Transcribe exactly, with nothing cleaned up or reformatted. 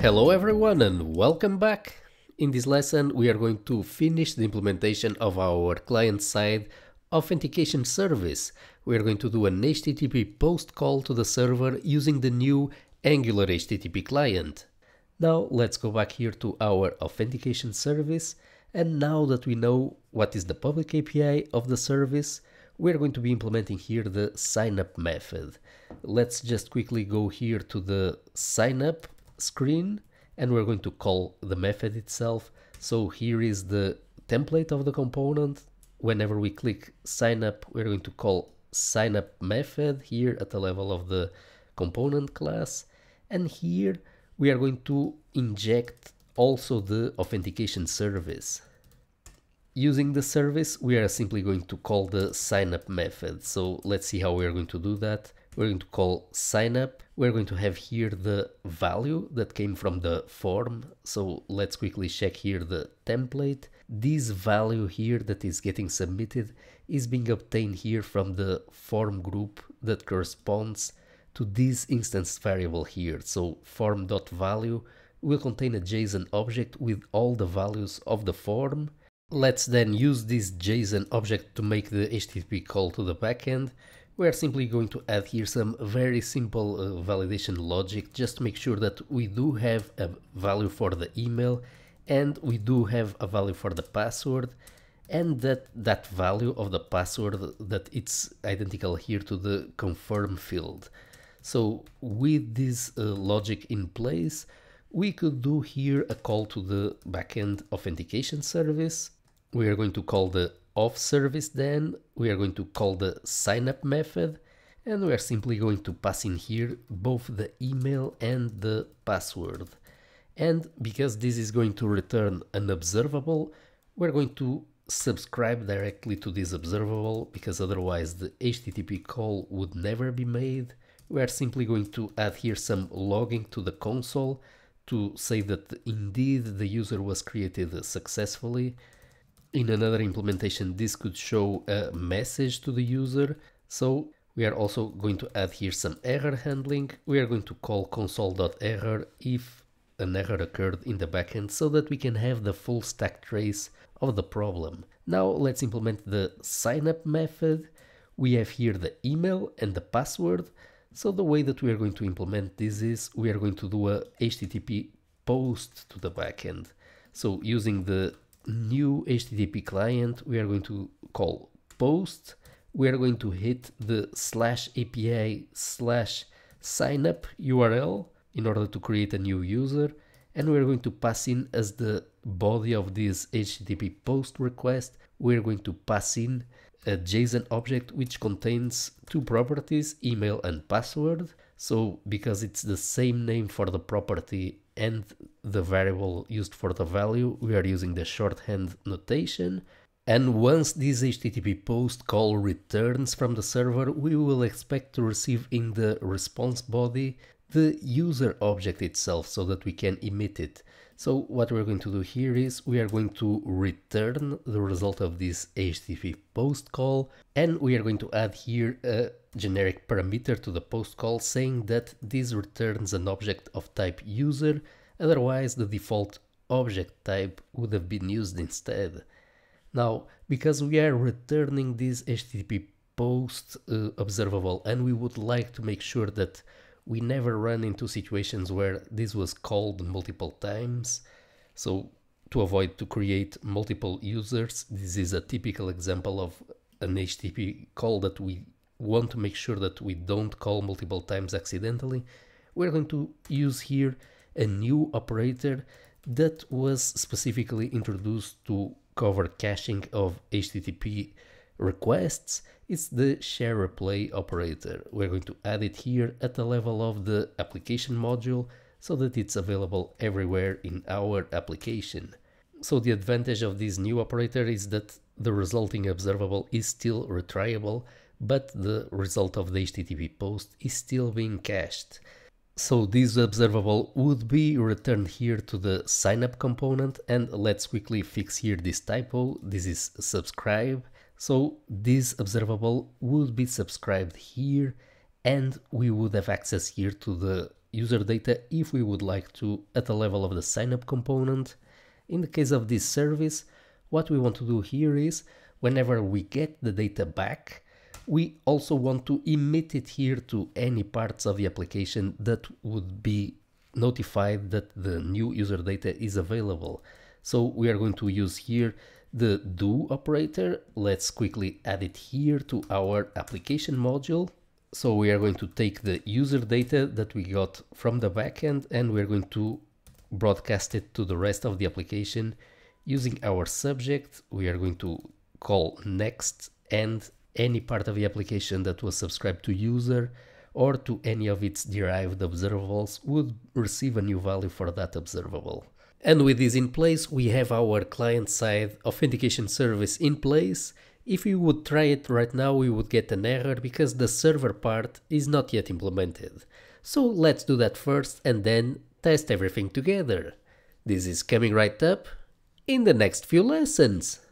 Hello everyone and welcome back! In this lesson we are going to finish the implementation of our client-side authentication service. We are going to do an H T T P POST call to the server using the new Angular H T T P client. Now let's go back here to our authentication service, and now that we know what is the public A P I of the service, we are going to be implementing here the signup method. Let's just quickly go here to the signup screen and we're going to call the method itself. So here is the template of the component. Whenever we click sign up, we're going to call sign up method here at the level of the component class, and here we are going to inject also the authentication service. Using the service, we are simply going to call the sign up method. So let's see how we are going to do that. We're going to call signup. We're going to have here the value that came from the form. So let's quickly check here the template. This value here that is getting submitted is being obtained here from the form group that corresponds to this instance variable here. So form.value will contain a JSON object with all the values of the form. Let's then use this JSON object to make the H T T P call to the backend. We are simply going to add here some very simple uh, validation logic just to make sure that we do have a value for the email and we do have a value for the password, and that that value of the password, that it's identical here to the confirm field. So with this uh, logic in place, we could do here a call to the backend authentication service. We are going to call the of service, then we are going to call the signup method, and we are simply going to pass in here both the email and the password. And because this is going to return an observable, we're going to subscribe directly to this observable, because otherwise the H T T P call would never be made. We are simply going to add here some logging to the console to say that indeed the user was created successfully. In another implementation, this could show a message to the user. So we are also going to add here some error handling. We are going to call console.error if an error occurred in the backend, so that we can have the full stack trace of the problem. Now let's implement the signup method. We have here the email and the password. So the way that we are going to implement this is we are going to do a H T T P post to the backend. So using the new H T T P client, we are going to call post, we are going to hit the slash A P I slash signup U R L in order to create a new user, and we are going to pass in as the body of this H T T P post request, we are going to pass in a JSON object which contains two properties, email and password. So because it's the same name for the property and the variable used for the value, we are using the shorthand notation. And once this H T T P post call returns from the server, we will expect to receive in the response body the user object itself so that we can emit it. So what we're going to do here is we are going to return the result of this H T T P post call, and we are going to add here a generic parameter to the post call saying that this returns an object of type user, otherwise the default object type would have been used instead. Now, because we are returning this H T T P post uh, observable and we would like to make sure that we never run into situations where this was called multiple times, so to avoid to create multiple users, this is a typical example of an H T T P call that we want to make sure that we don't call multiple times accidentally. We're going to use here a new operator that was specifically introduced to cover caching of H T T P requests. It's the shareReplay operator. We're going to add it here at the level of the application module so that it's available everywhere in our application. So the advantage of this new operator is that the resulting observable is still retriable, but the result of the H T T P post is still being cached. So this observable would be returned here to the signup component, and let's quickly fix here this typo. This is subscribe. So this observable would be subscribed here, and we would have access here to the user data if we would like to at the level of the signup component. In the case of this service, what we want to do here is whenever we get the data back, we also want to emit it here to any parts of the application that would be notified that the new user data is available. So we are going to use here the do operator. Let's quickly add it here to our application module. So we are going to take the user data that we got from the backend and we're going to broadcast it to the rest of the application using our subject. We are going to call next and any part of the application that was subscribed to user or to any of its derived observables would receive a new value for that observable. And with this in place, we have our client-side authentication service in place. If we would try it right now, we would get an error because the server part is not yet implemented. So let's do that first and then test everything together. This is coming right up in the next few lessons.